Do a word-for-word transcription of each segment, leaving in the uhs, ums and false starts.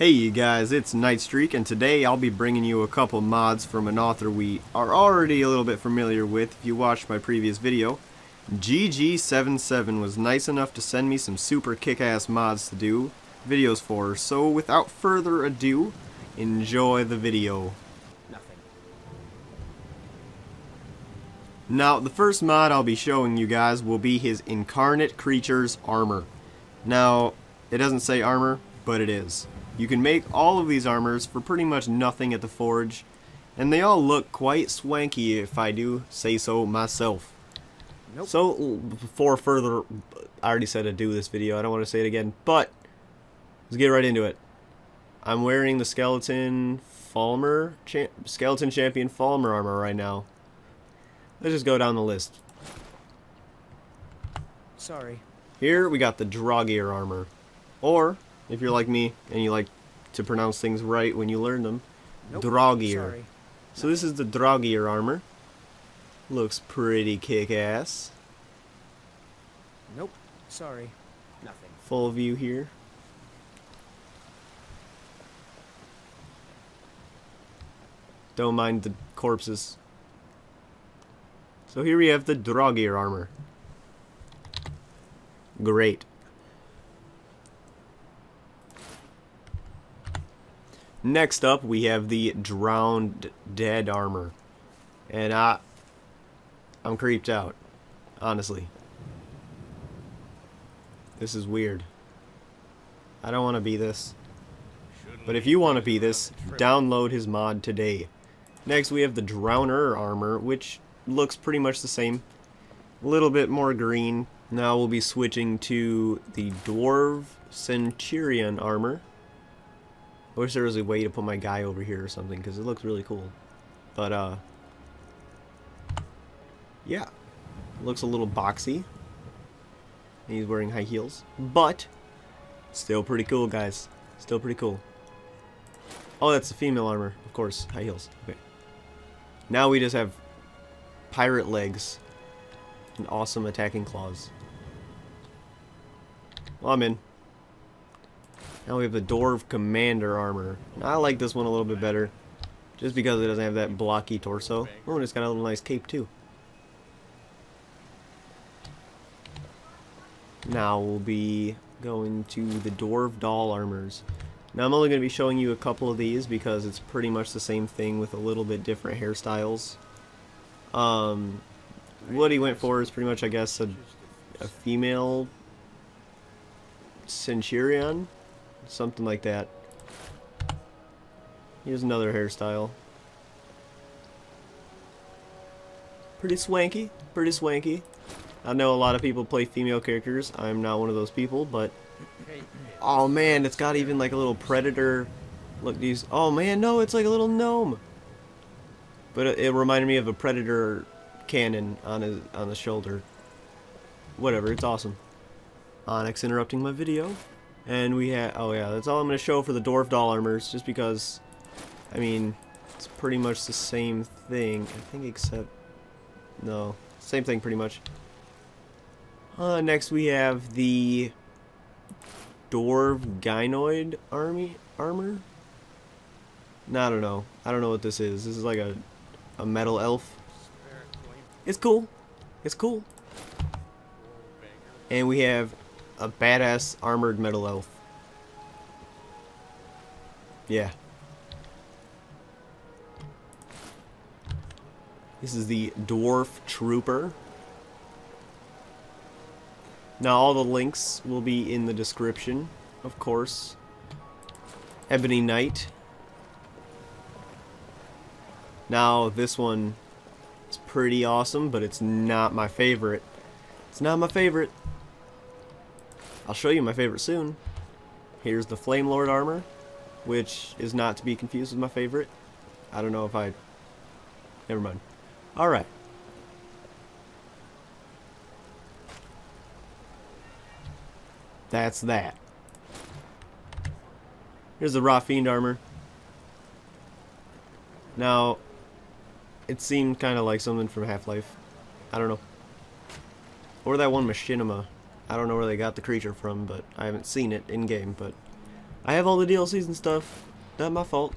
Hey you guys, it's Nightstreak, and today I'll be bringing you a couple mods from an author we are already a little bit familiar with if you watched my previous video. G G seven seven was nice enough to send me some super kick-ass mods to do videos for, so without further ado, enjoy the video. Nothing. Now, the first mod I'll be showing you guys will be his Incarnate Creatures Armor. Now, it doesn't say armor, but it is. You can make all of these armors for pretty much nothing at the forge, and they all look quite swanky if I do say so myself. Nope. So, before further, I already said to do this video, I don't want to say it again, but let's get right into it. I'm wearing the Skeleton Falmer, cha Skeleton Champion Falmer armor right now. Let's just go down the list. Sorry. Here we got the Drogier armor, or if you're like me and you like to pronounce things right when you learn them, nope, Drogier. So this is the Drogier armor. Looks pretty kick-ass. Nope. Sorry. Nothing. Full view here. Don't mind the corpses. So here we have the Drogier armor. Great. Next up, we have the Drowned Dead armor, and I, I'm creeped out, honestly. This is weird. I don't want to be this, but if you want to be this, download his mod today. Next, we have the Drowner armor, which looks pretty much the same, a little bit more green. Now we'll be switching to the Dwarf Centurion armor. I wish there was a way to put my guy over here or something, because it looks really cool. But, uh... yeah. Looks a little boxy. And he's wearing high heels. But, still pretty cool, guys. Still pretty cool. Oh, that's the female armor. Of course, high heels. Okay. Now we just have pirate legs and awesome attacking claws. Well, I'm in. Now we have the Dwarf Commander armor. I like this one a little bit better, just because it doesn't have that blocky torso. Oh, and it's got a little nice cape too. Now we'll be going to the Dwarf doll armors. Now I'm only going to be showing you a couple of these because it's pretty much the same thing with a little bit different hairstyles. Um, what he went for is pretty much, I guess, a, a female Centurion? Something like that. Here's another hairstyle. Pretty swanky. Pretty swanky. I know a lot of people play female characters. I'm not one of those people, but... oh man, it's got even like a little predator. Look, these... oh man, no, it's like a little gnome. But it, it reminded me of a predator cannon on his, on the shoulder. Whatever, it's awesome. Onyx interrupting my video. And we have, oh yeah, that's all I'm going to show for the Dwarf doll armors, just because, I mean, it's pretty much the same thing, I think, except, no, same thing pretty much. Uh, next we have the Dwarf Gynoid army, armor? No, I don't know. I don't know what this is. This is like a, a metal elf. It's cool. It's cool. And we have a badass armored metal elf. Yeah. This is the Dwarf Trooper. Now all the links will be in the description, of course. Ebony Knight. Now this one is pretty awesome, but it's not my favorite. It's not my favorite. I'll show you my favorite soon. Here's the Flame Lord armor, which is not to be confused with my favorite. I don't know if I... never mind. Alright. That's that. Here's the Raw Fiend armor. Now, it seemed kind of like something from Half-Life. I don't know. Or that one Machinima. I don't know where they got the creature from, but I haven't seen it in game, but I have all the D L Cs and stuff. Not my fault.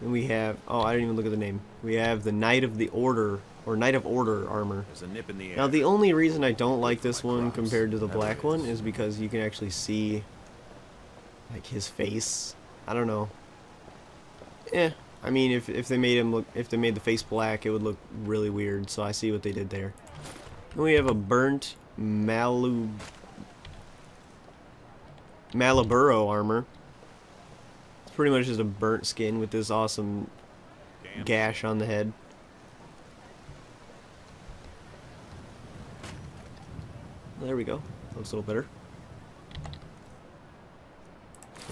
And we have, oh, I didn't even look at the name. We have the Knight of the Order, or Knight of Order Armor. There's a nip in the air. Now, the only reason I don't like this one compared to the black one is because you can actually see, like, his face. I don't know. Eh. I mean, if if they made him look, if they made the face black, it would look really weird. So I see what they did there. And we have a burnt Malu Malaburo armor. It's pretty much just a burnt skin with this awesome Damn. gash on the head. There we go. Looks a little better.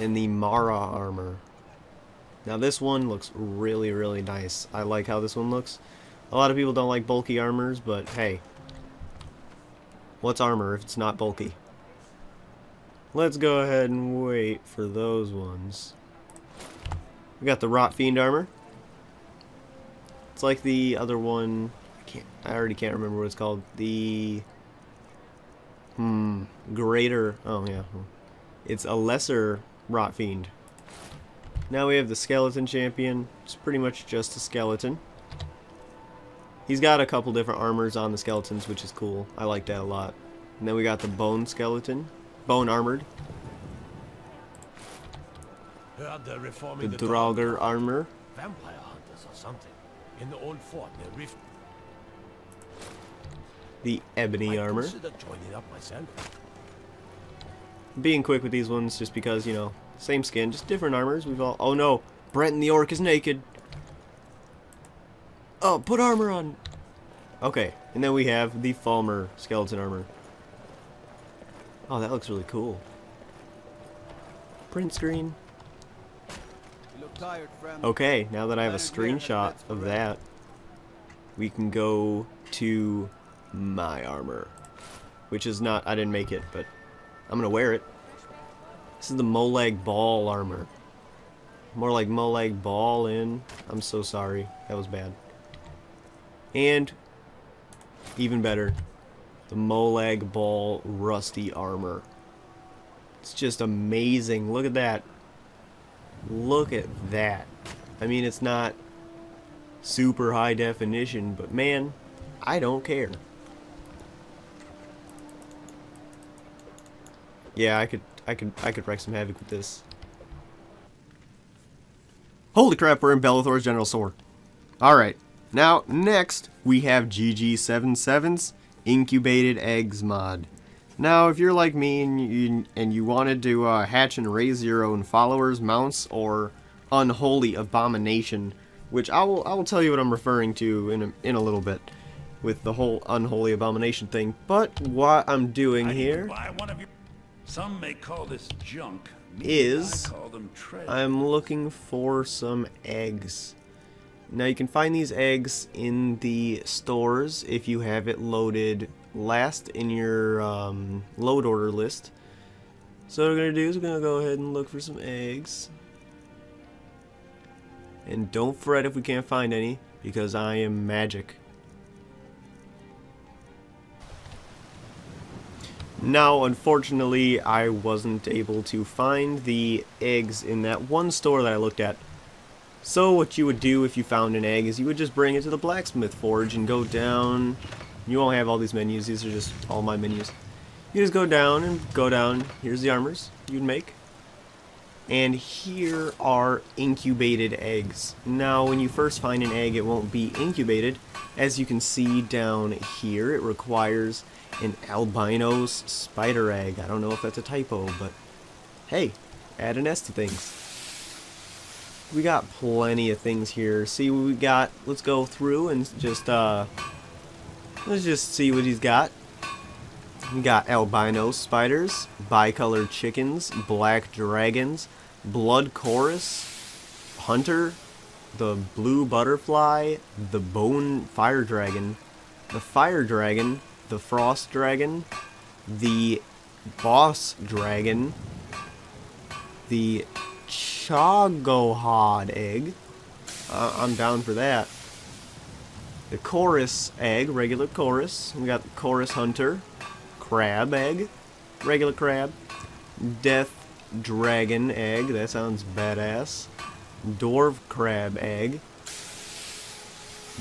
And the Mara armor. Now this one looks really, really nice. I like how this one looks. A lot of people don't like bulky armors, but hey. What's armor if it's not bulky? Let's go ahead and wait for those ones. We got the Rot Fiend armor. It's like the other one. I can't. I already can't remember what it's called. The... Hmm. Greater... Oh, yeah. It's a lesser Rot Fiend. Now we have the Skeleton Champion. It's pretty much just a skeleton. He's got a couple different armors on the skeletons, which is cool. I like that a lot. And then we got the Bone Skeleton. Bone Armored. Heard they're reforming the Draugr armor. Vampire hunters or something. In the old fort near Rift. The Ebony Armor. Joining up myself. Being quick with these ones just because, you know, same skin, just different armors. We've all... Oh no, Brenton the Orc is naked. Oh, put armor on. Okay, and then we have the Falmer skeleton armor. Oh, that looks really cool. Print screen. Okay, now that I have a screenshot of that, we can go to my armor. Which is not... I didn't make it, but I'm going to wear it. This is the Molag Ball armor. More like Molag Ball in. I'm so sorry. That was bad. And, even better, the Molag Ball rusty armor. It's just amazing. Look at that. Look at that. I mean, it's not super high definition, but man, I don't care. Yeah, I could... I could I could wreak some havoc with this. Holy crap, we're in Belethor's General Sword. Alright. Now, next, we have G G seventy-seven's Incubated Eggs mod. Now, if you're like me and you, and you wanted to uh, hatch and raise your own followers, mounts, or unholy abomination, which I will, I will tell you what I'm referring to in a, in a little bit with the whole unholy abomination thing, but what I'm doing here... Some may call this junk. Is I call them I'm looking for some eggs. Now you can find these eggs in the stores if you have it loaded last in your um, load order list. So what we're gonna do is we're gonna go ahead and look for some eggs. And don't fret if we can't find any, because I am magic. Now, unfortunately, I wasn't able to find the eggs in that one store that I looked at. So what you would do if you found an egg is you would just bring it to the blacksmith forge and go down. You won't have all these menus. These are just all my menus. You just go down and go down. Here's the armors you'd make. And here are incubated eggs. Now, when you first find an egg, it won't be incubated. As you can see down here, it requires... an albino spider egg. I don't know if that's a typo, but hey, add an S to things. We got plenty of things here. See what we got. Let's go through and just uh let's just see what he's got. We got albino spiders, bicolored chickens, black dragons, blood chorus, hunter, the blue butterfly, the bone fire dragon, the fire dragon, the frost dragon, the boss dragon, the chagohod egg, uh, I'm down for that, the chorus egg, regular chorus, we got the chorus hunter, crab egg, regular crab, Death Dragon egg, that sounds badass. Dwarf Crab egg.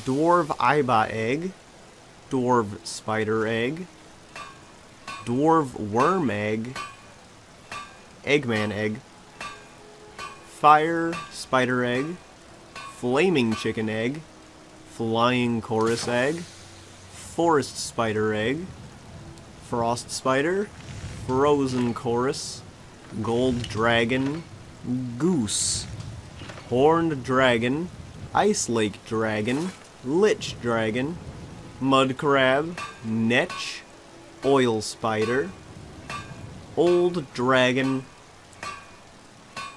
Dwarf Iba egg. Dwarf Spider egg. Dwarf Worm egg. Eggman egg. Fire Spider egg. Flaming Chicken egg. Flying Chorus egg. Forest Spider egg. Frost Spider. Frozen Chorus. Gold Dragon. Goose. Horned Dragon. Ice Lake Dragon. Lich Dragon. Mud Crab. Netch. Oil Spider. Old Dragon.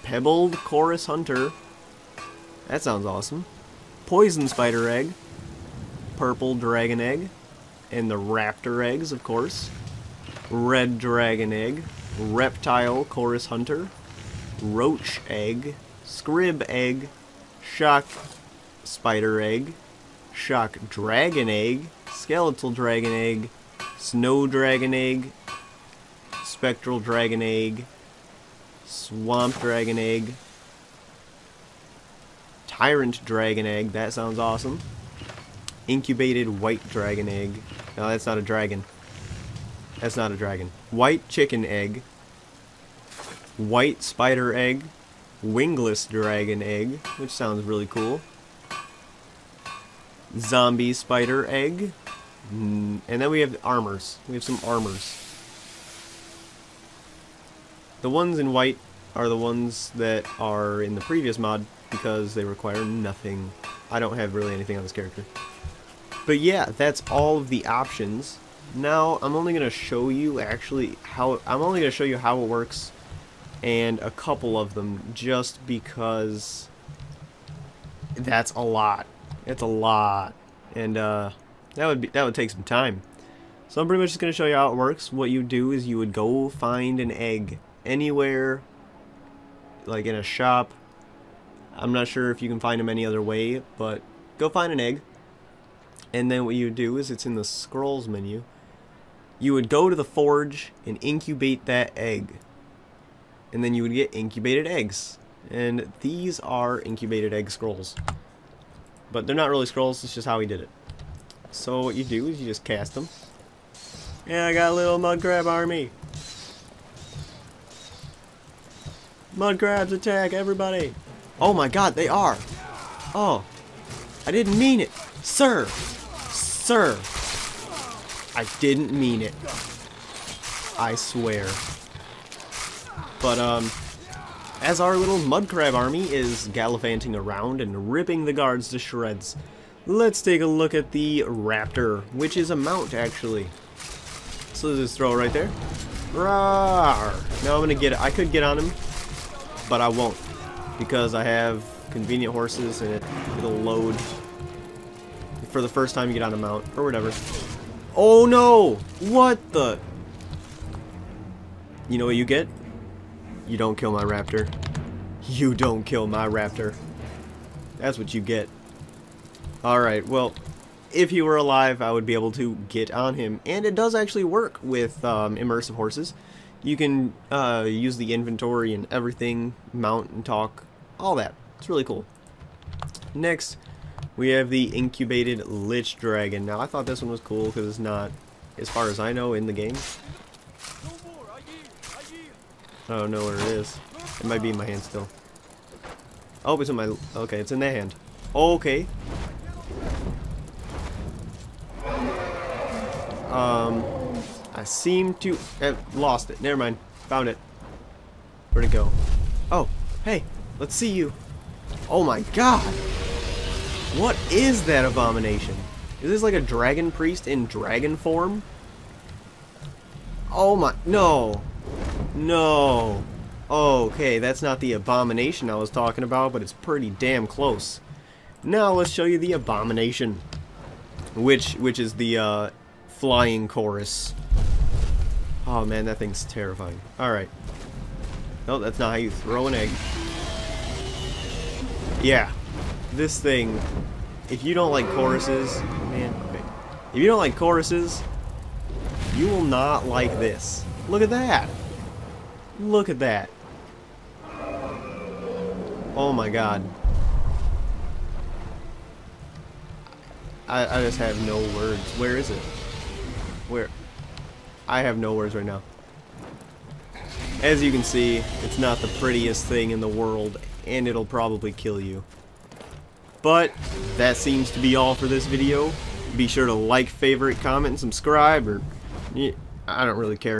Pebbled Chorus Hunter. That sounds awesome. Poison Spider egg. Purple Dragon egg. And the Raptor eggs, of course. Red Dragon egg. Reptile Chorus Hunter. Roach egg. Scrib egg. Shock Spider egg. Shock Dragon egg. Skeletal Dragon egg. Snow Dragon egg. Spectral Dragon egg. Swamp Dragon egg. Tyrant Dragon egg. That sounds awesome. Incubated white dragon egg. No, that's not a dragon. That's not a dragon. White chicken egg. White spider egg. Wingless dragon egg, which sounds really cool. Zombie spider egg. And then we have armors. We have some armors. The ones in white are the ones that are in the previous mod because they require nothing. I don't have really anything on this character. But yeah, that's all of the options. Now I'm only gonna show you actually how I'm only gonna show you how it works, and a couple of them, just because that's a lot. It's a lot, and uh, that would be that would take some time. So I'm pretty much just gonna show you how it works. What you do is you would go find an egg anywhere, like in a shop. I'm not sure if you can find them any other way, but go find an egg. And then what you do is, it's in the scrolls menu, you would go to the forge and incubate that egg. And then you would get incubated eggs. And these are incubated egg scrolls. But they're not really scrolls, it's just how he did it. So what you do is you just cast them. Yeah, I got a little mud crab army. Mud crabs attack everybody. Oh my god, they are. Oh, I didn't mean it. Sir. Sir. I didn't mean it. I swear. But, um, as our little mud crab army is gallivanting around and ripping the guards to shreds, let's take a look at the raptor, which is a mount, actually. So let's just throw it right there. Rawr! Now I'm gonna get it. I could get on him, but I won't, because I have convenient horses and it, it'll load for the first time you get on a mount or whatever. Oh no! What the? You know what you get? You don't kill my raptor. You don't kill my raptor. That's what you get. Alright, well, if he were alive, I would be able to get on him. And it does actually work with um, immersive horses. You can uh, use the inventory and everything, mount and talk, all that. It's really cool. Next, we have the incubated Lich Dragon. Now, I thought this one was cool because it's not, as far as I know, in the game. I don't know where it is. It might be in my hand still. Oh, it's in my... Okay, it's in that hand. Okay. Um... I seem to have lost it. Never mind. Found it. Where'd it go? Oh, hey, let's see you. Oh my god! What is that abomination? Is this like a dragon priest in dragon form? Oh my... No! No! Okay, that's not the abomination I was talking about, but it's pretty damn close. Now let's show you the abomination. Which, which is the, uh, Flying Chorus. Oh man, that thing's terrifying. Alright. No, that's not how you throw an egg. Yeah. This thing, if you don't like choruses, man, okay. If you don't like choruses, you will not like this. Look at that. Look at that. Oh my god. I, I just have no words. Where is it? Where? I have no words right now. As you can see, it's not the prettiest thing in the world, and it'll probably kill you. But that seems to be all for this video. Be sure to like, favorite, comment, and subscribe, or I don't really care.